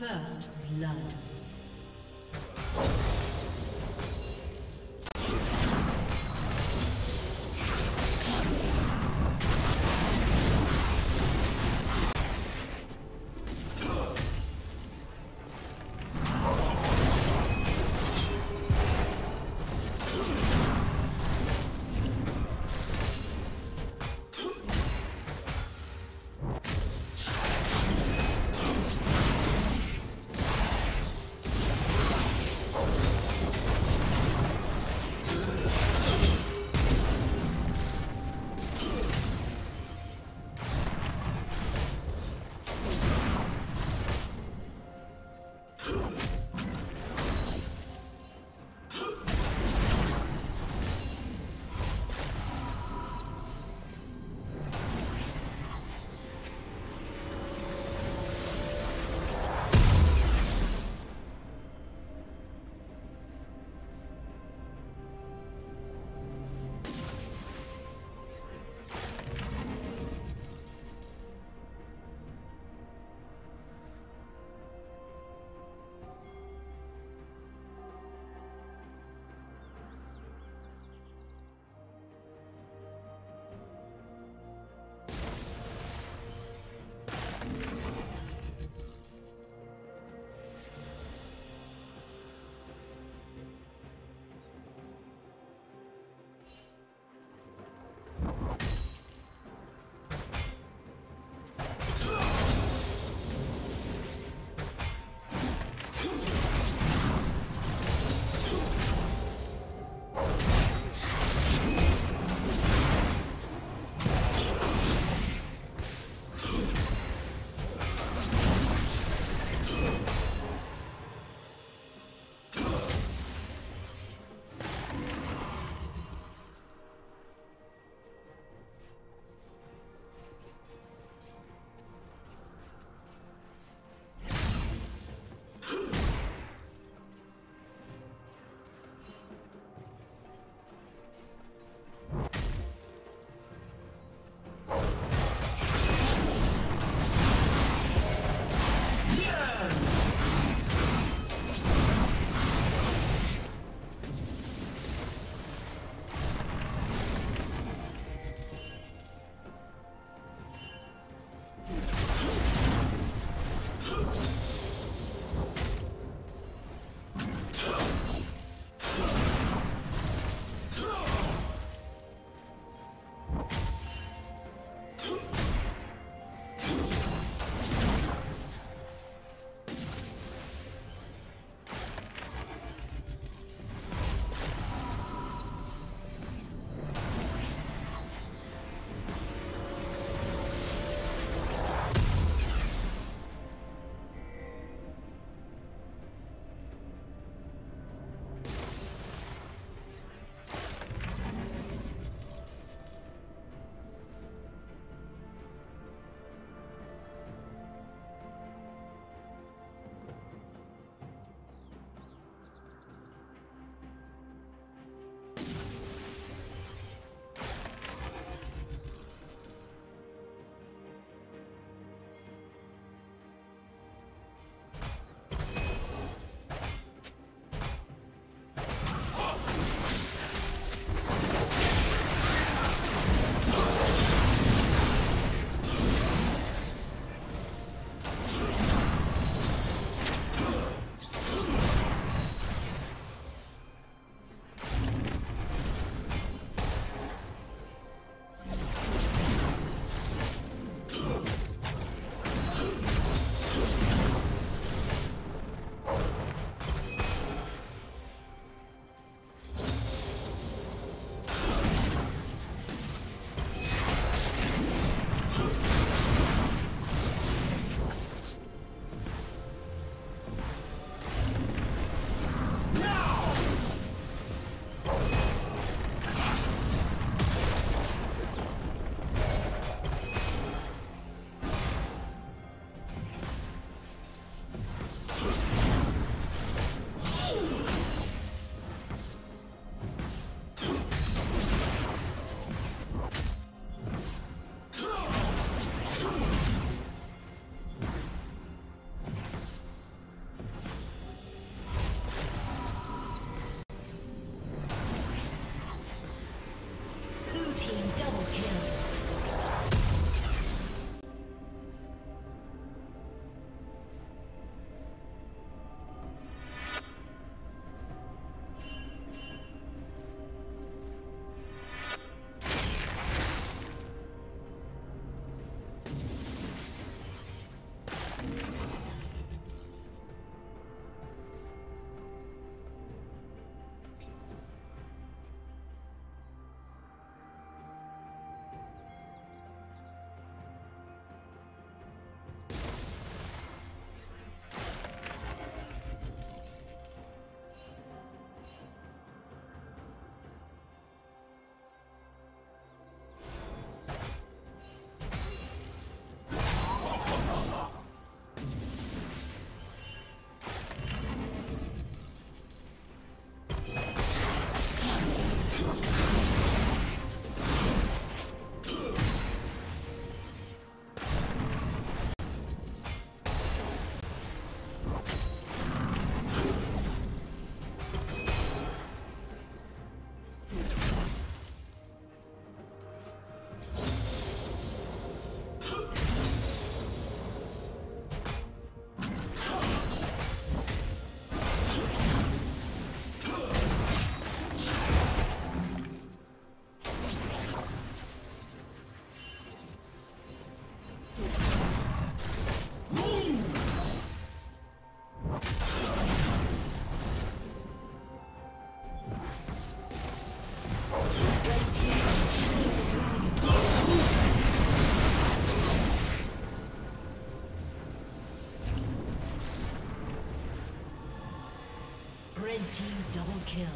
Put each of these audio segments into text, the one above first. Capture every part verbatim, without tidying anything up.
First blood. Team double kill.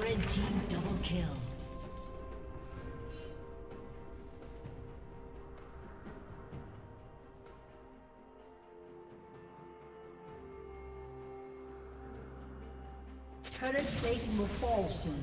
Red team double kill. Turret plating will fall soon.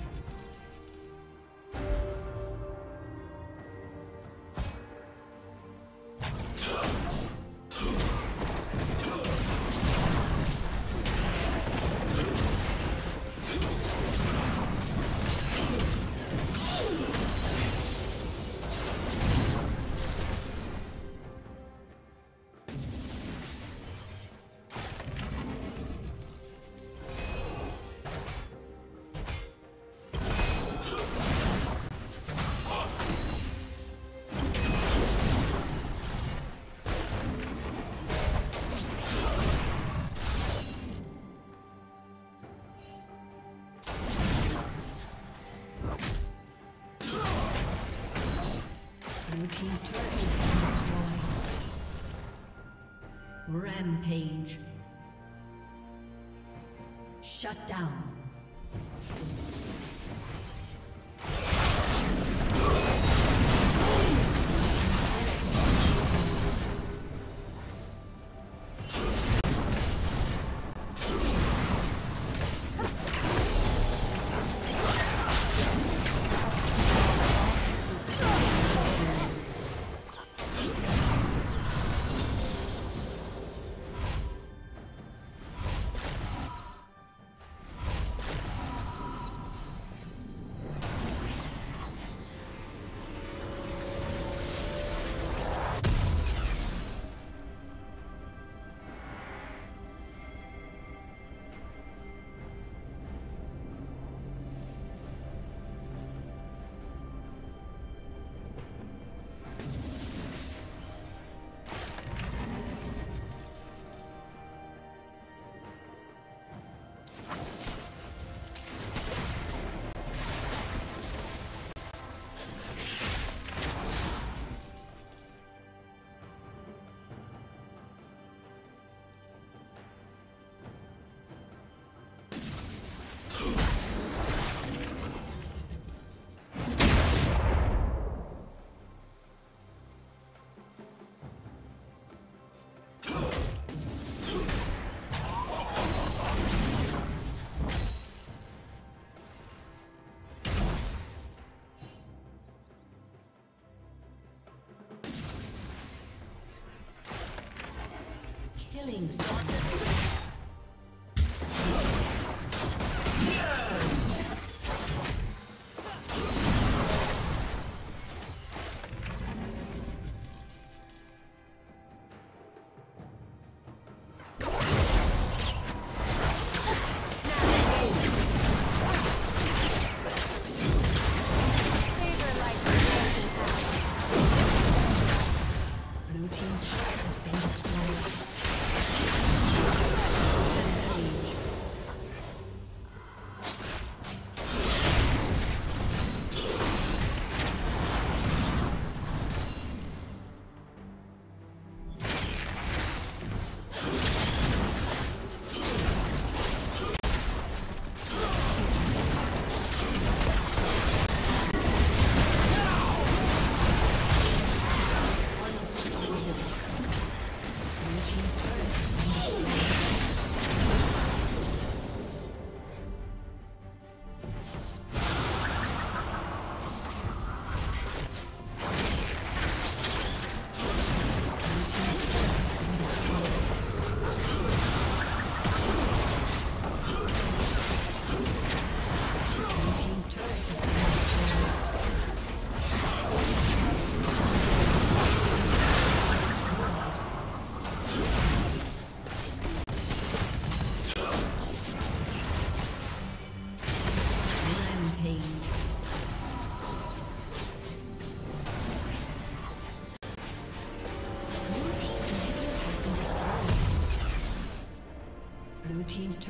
Team's turret has been destroyed. Rampage. Shut down. Killing someone. Blue team's turret has been destroyed.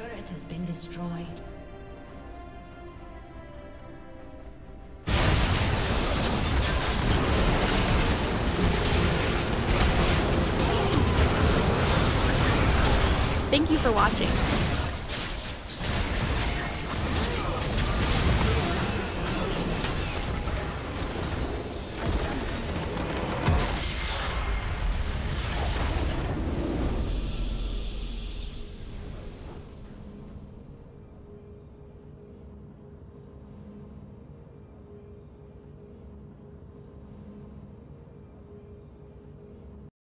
turret has been destroyed. Thank you for watching.